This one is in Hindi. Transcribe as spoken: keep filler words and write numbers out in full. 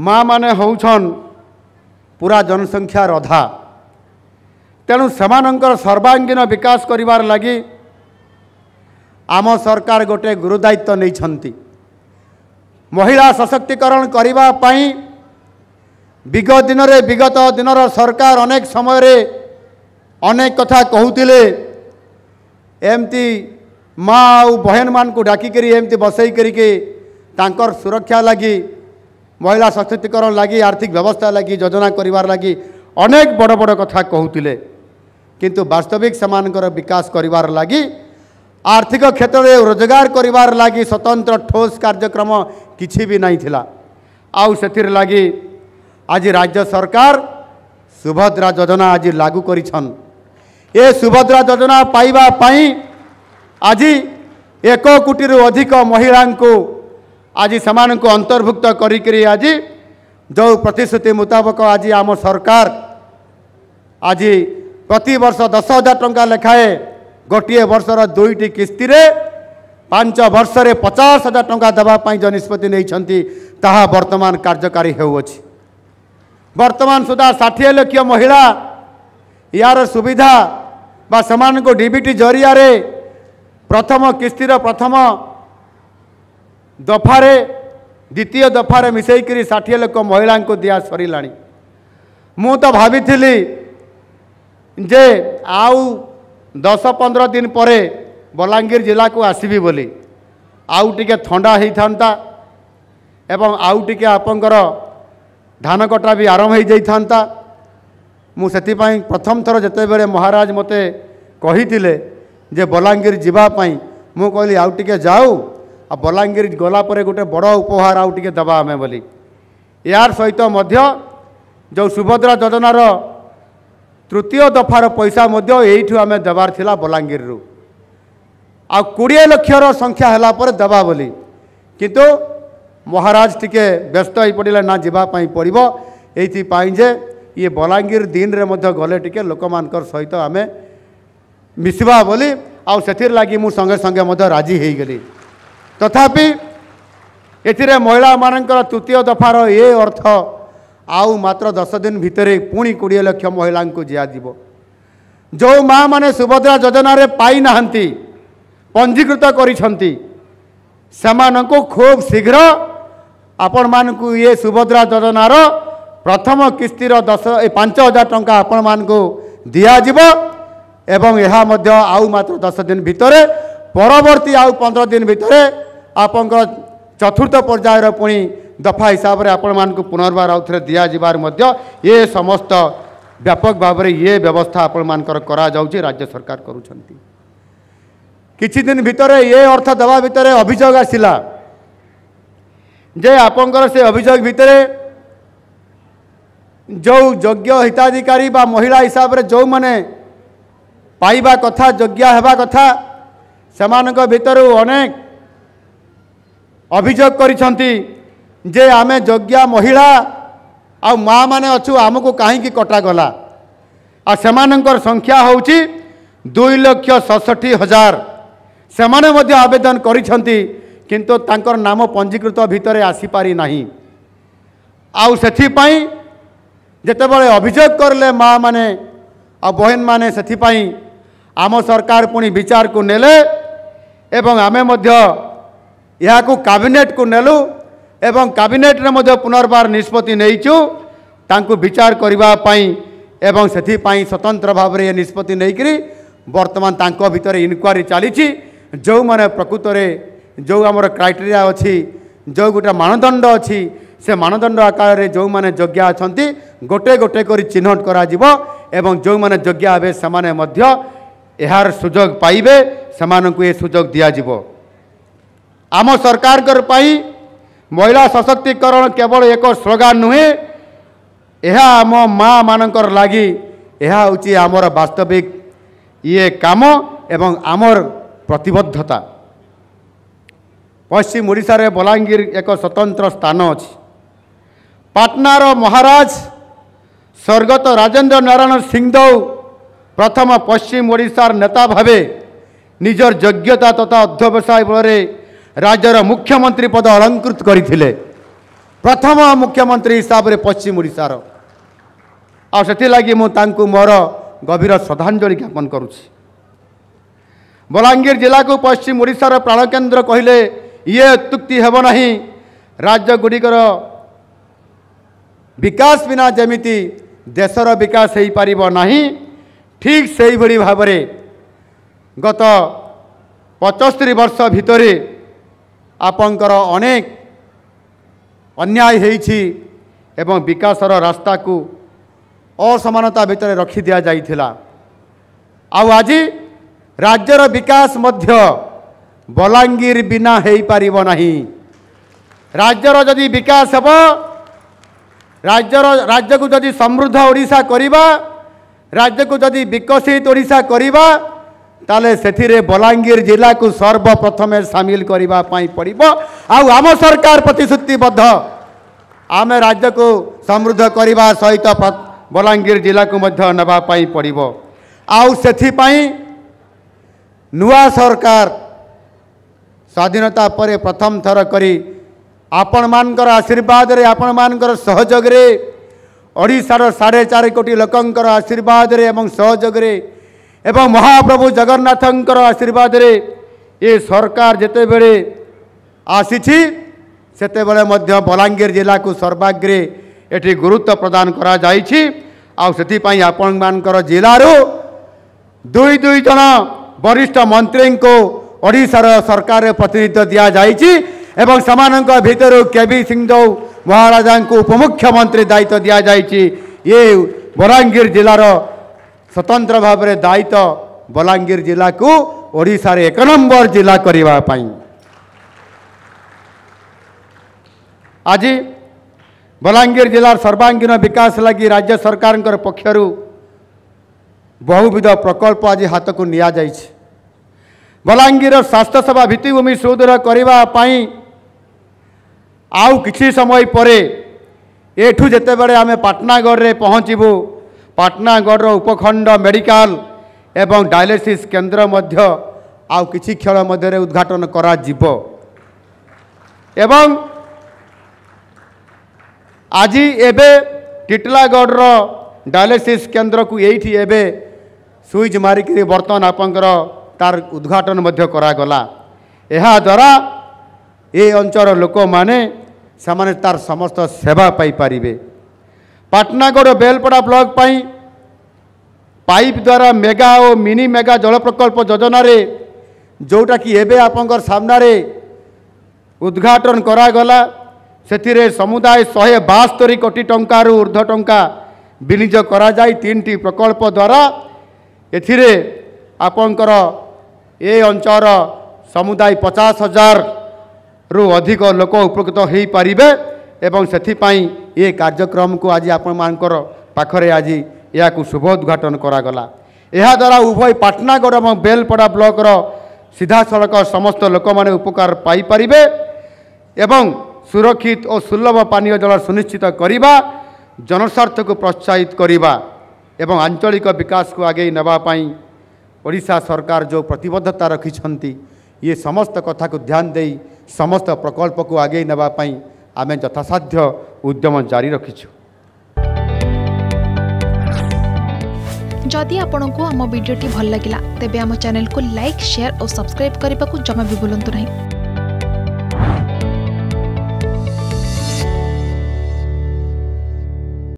माँ माने होउछन पूरा जनसंख्या अधा तेणु सेमानंकर सर्वांगीन विकास करिवार लागि आम सरकार गोटे गुरुदायित्व नहीं महिला सशक्तिकरण करिवा पाई विगत दिन रे विगत दिन सरकार अनेक समय रे अनेक कथा कहूतिले एमती माँ और बहन मान को डाकिकरी एमती बसई करिके तांकर सुरक्षा लगी महिला सशक्तिकरण लगी आर्थिक व्यवस्था लगी योजना करिवार लगी अनेक बड़ बड़ कथा कहूतिले किंतु वास्तविक समानकर विकास करिवार लगी आर्थिक क्षेत्र में रोजगार करिवार लगी स्वतंत्र ठोस कार्यक्रम किछि भी नहीं थिला। आउ सेतिर लगी आज राज्य सरकार सुभद्रा योजना आज लागू करिछन। ए सुभद्रा योजना पाइबा पाई आज एक कोटी रु अधिक महिला को आज समान को अंतर्भुक्त करी आज जो प्रतिश्रुति मुताबक आज आम सरकार आज प्रति वर्ष दस हजार टंका लेखाए गोटे वर्षर दुईटी किस्ती रे पांच वर्ष रे पचास हजार टंका देवाई जो निष्पत्ति नहीं वर्तमान कार्यकारी होउछि। वर्तमान सुधा षाठी लक्ष महिला यार सुविधा बा समान को डीबीटी जरिया रे प्रथम किस्तीर प्रथम दफारे द्वितीय दफारे मिसईकरी षाठी लक्ष महिला को दिया सर मु तो भाभी थिली जे आउ दस पंद्रह दिन परे बलांगीर जिला को आसबि बोली आउ टिके थंडा ही थांता एवं आउ टिके आपंकर धान कटा भी आरंभ हो जाता मुझे प्रथम थर जिते महाराज मते कही जे बलांगीर जावाई मु कहली आउ टिके जाऊ आ बलांगीर गलापर गोटे बड़ उपहार आउ टिके दबा आम बोली यार सहित मध्य जो सुभद्रा योजनार तृतीय दफार पैसा यू आम देवार थिला बलांगीर रु आ बीस लक्षर संख्या हला पर दबा बोली किंतु महाराज टिके व्यस्त हो पड़े ना जावाई पड़ो ये ये बलांगीर दिन रे मध्य गले टिके लोक मान सहित आम मिसवा बोली आथिर लगी मु संगे संगे राजी हो गली। तथापि एथिरे महिला मानकर तृतीय दफार ये अर्थ आउ मात्र दस दिन भितरे पुणी बीस लक्ष महिला को दियाजिवो। जो माँ माने सुभद्रा योजना रे पाई नाहंती पंजीकृत करिछंती सेमानंको खूब शीघ्र आपण मानकु ये सुभद्रा योजनार प्रथम किस्तीर दस पांच हजार टंका आपण मानकु दियाजिवो एवं यह मध्य आउ मात्र दस दिन भितरे परवर्ती आउ पंद्रह दिन भितर आपंकर चतुर्थ पर्यायर पुणी दफा हिसाब से आपण मान पुनर्बार आउथरे दिया जिबार मध्य ये समस्त व्यापक भाव में ये व्यवस्था आपण मानकर करा जाउची राज्य सरकार करूछंती। किछि दिन भितर ये अर्थ दवा भितर अभियोग आसिला जे आपंकर से अभियोग भितर जो योग्य हिताधिकारी बा महिला हिसाब से जो माने पाइबा कथा योग्य हेबा कथा सेमानक भितरु अनेक अभियोग करिछंती जे आमे योग्य महिला आ माँ माने अछु आमको कहीं कटा गला आ सेमानकर संख्या होउची दुई लक्ष सड़सठी हजार सेमाने मध्य आवेदन करिछंती किंतु तांकर नाम पंजीकृत भितरे आसी पारी नाही। आउ सेथि पई जेतेबेले अभियोग करले माँ माने आ बहन माने सेथि पई आम सरकार पुणी विचार को नेले एवं आमे मध्य यह को कैबिनेट को नेलु एवं कैबिनेट रे मध्य पुनर्बार निष्पत्ति नहींचु तांकु विचार करिवा पाई एवं सेथि पाई स्वतंत्र भाव रे निष्पत्ति नहीं करी वर्तमान तांको भितर इनक्वारी चली जो माने प्रकृत रे जो आमर क्राइटेरिया अच्छी जो गोटे मानदंड अच्छी से मानदंड आकार रे जो माने योग्य अछंती गोटे गोटे करी चिन्हट करा जीवो एवं जो माने योग्य आबे समाने मध्य यार सुजोग पाइबे समानंकु ए सुजोग दिया जीवो। आम सरकार कर पाई महिला सशक्तिकरण केवल एक स्लोगान नुहे यह आम माँ मानकर लागी यह होची आमर वास्तविक ये काम एवं आमर प्रतिबद्धता। पश्चिम ओडिशा रे बलांगीर एक स्वतंत्र स्थान अछि। पाटनार महाराज स्वर्गत राजेन्द्र नारायण सिंहदेव प्रथम पश्चिम ओडिशार नेता भावे निजर योग्यता तथा अध्यवसाय बल राज्यर मुख्यमंत्री पद अलंकृत करथिले। प्रथम मुख्यमंत्री हिसाब से पश्चिम ओडार आगे मुझे मोर गभीर श्रद्धांजलि ज्ञापन करुच्ची। बलांगीर जिला को पश्चिम ओडार प्राणकेन्द्र कहले ये अत्युक्ति हेबना। राज्यगुड़िकर विकास बिना जमीती देशर विकास हो पार ना, ठीक से ही भाव गत पचहत्तर वर्ष भितर आपंकर अनेक अन्याय होइछि एवं विकासर रास्ता को असमानता भितर रखी दिया जाइथिला। आउ आजि राज्यर विकास मध्य बलांगीर बिना हो पारिबो नाही। राज्यर जदि विकास हेबो, राज्यर राज्य को जदि समृद्ध ओडिशा करिबा, राज्य को जदि विकसित ओडिशा करिबा, ताले सेथिरे बलांगीर जिला को सर्वप्रथम सामिल करने पड़ो। आम सरकार प्रतिश्रुतिबद्ध, आम राज्य को समृद्ध करने सहित बलांगीर जिला को नापी पड़ो। आई नुआ सरकार स्वाधीनता पर प्रथम थर करी आपण मानकर आशीर्वाद रे, आपण मानकर सहयोग रे, ओडिशार साढ़े चार कोटी लोकंकर आशीर्वाद रे एवं सहयोग रे एवं महाप्रभु जगन्नाथंकर आशीर्वाद रे ये सरकार जिते बेले आसीछि सेते बेले मध्य बलांगीर जिला को सर्वाग्रे एठी गुरुत्व प्रदान करा जाईछि। आउ सेति पई आपण मानकर जिलारो दुई दुई जन वरिष्ठ मंत्री को ओडिशार सरकार रे प्रतिनिधित्व दिया जाईछि एवं समानक भितरु केबी सिंहदेव महाराजा को उपमुख्यमंत्री दायित्व दिया जाईछि। ये बलांगीर जिलार स्वतंत्र भाव में दायित्व बलांगीर जिला को ओडिशा रे एक नंबर जिला करिवा पाई। आज बलांगीर जिलार सर्वांगीन विकास लगी राज्य सरकार पक्षर बहुविध प्रकल्प आज हाथ को निया जाइछि। बलांगीर स्वास्थ्य सेवा भित्तिभूमि सुदृढ़ करिवा पाई आउ किछि समय परे एठू जेतेबेले आमे पाटनागढ़ रे पहुँचबू, पाटनागढ़ उपखंड मेडिकल एवं डायलिसिस केन्द्र मध्य आउ किछि क्षण मध्य उद्घाटन करा जिवो। एवं आज एबे टिटलागढ़ डायलिसिस केन्द्र को एठी एबे स्विच मारिकी बर्तन आपंकर तार उद्घाटन मध्य करा गला। एहा द्वारा ए अंचल लोक माने सामाने तार समस्त सेवा पाई पारिबे। पाटनागढ़ बेलपड़ा ब्लॉक पाई पाइप द्वारा मेगा और मिनी मेगा जल प्रकल्प योजना जोटा कि एबे आपंकर सामने उद्घाटन करागला। से समुदाय शहे बास्तरी कोटी टंकार ऊर्ध्व टंका विनियोग कराई तीन टी प्रकल्प द्वारा एथिरे आपंकर ए अंचल समुदाय पचास हजार रु अधिक लोक उपकृत हो पारे एवं सेथिपाई ये कार्यक्रम को आज आपण मानकर पाखरे आज या शुभ उद्घाटन करागला। यह द्वारा उभय पाटनागढ़ और बेलपड़ा ब्लॉक सीधा सड़क समस्त लोक माने उपकार पाई परिबे एवं सुरक्षित और सुलभ पानीय जल सुनिश्चित करवा, जनस्वार्थ को प्रोत्साहित करवा एवं आंचलिक विकास को आगे नेबा पाई ओडिशा सरकार जो प्रतिबद्धता रखिछंती ये समस्त कथा को ध्यान देई समस्त प्रकल्प को आगे नेबा पाई आमें यथासाध्य उद्यम जारी रखिछु। जदि आपंक आम भिड्टे भल लगा तेब आम चैनल को लाइक, शेयर और सब्सक्राइब करने को जमा भी भूलु नहीं।